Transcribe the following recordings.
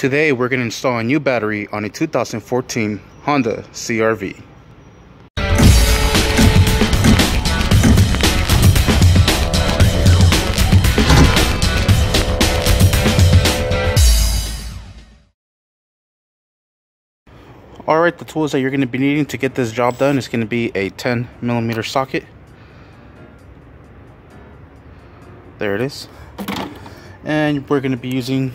Today we're going to install a new battery on a 2014 Honda CR-V. Alright, the tools that you're going to be needing to get this job done is going to be a 10mm socket. There it is. And we're going to be using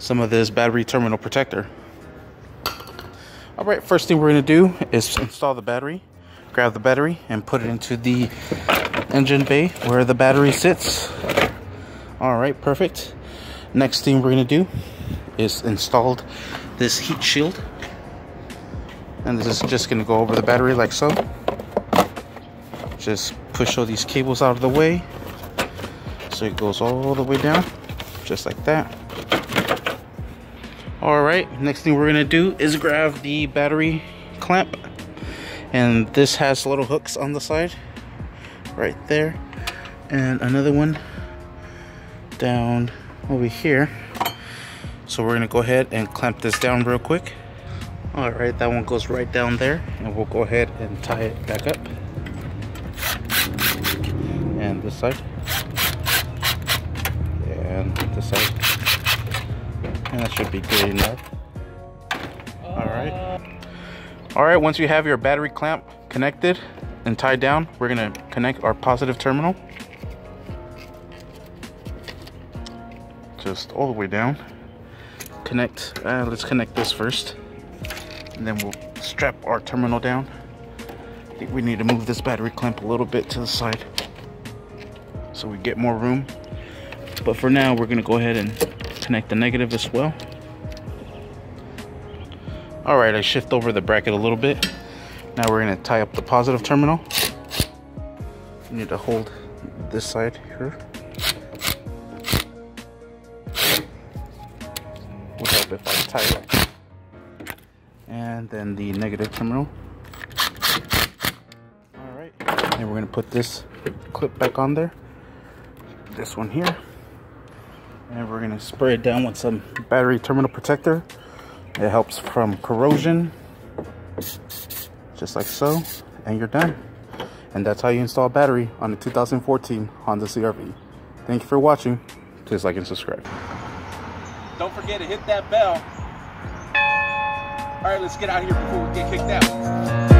some of this battery terminal protector. Alright, first thing we're going to do is install the battery, grab the battery, and put it into the engine bay where the battery sits. Alright, perfect. Next thing we're going to do is install this heat shield. And this is just going to go over the battery like so. Just push all these cables out of the way so it goes all the way down, just like that. Alright, next thing we're going to do is grab the battery clamp. And this has little hooks on the side, right there. And another one down over here. So we're going to go ahead and clamp this down real quick. Alright, that one goes right down there, and we'll go ahead and tie it back up. And this side. And this side. And that should be good enough. Alright, once you have your battery clamp connected and tied down, we're going to connect our positive terminal. Just all the way down. Connect, let's connect this first. And then we'll strap our terminal down. I think we need to move this battery clamp a little bit to the side so we get more room. But for now, we're gonna go ahead and connect the negative as well. All right, I shift over the bracket a little bit. Now we're gonna tie up the positive terminal. You need to hold this side here. Would help if I tie it. And then the negative terminal. Alright, and we're going to put this clip back on there. This one here. And we're going to spray it down with some battery terminal protector. It helps from corrosion. Just like so. And you're done. And that's how you install a battery on the 2014 Honda CR-V. Thank you for watching. Please like and subscribe. Don't forget to hit that bell. All right, let's get out of here before we get kicked out.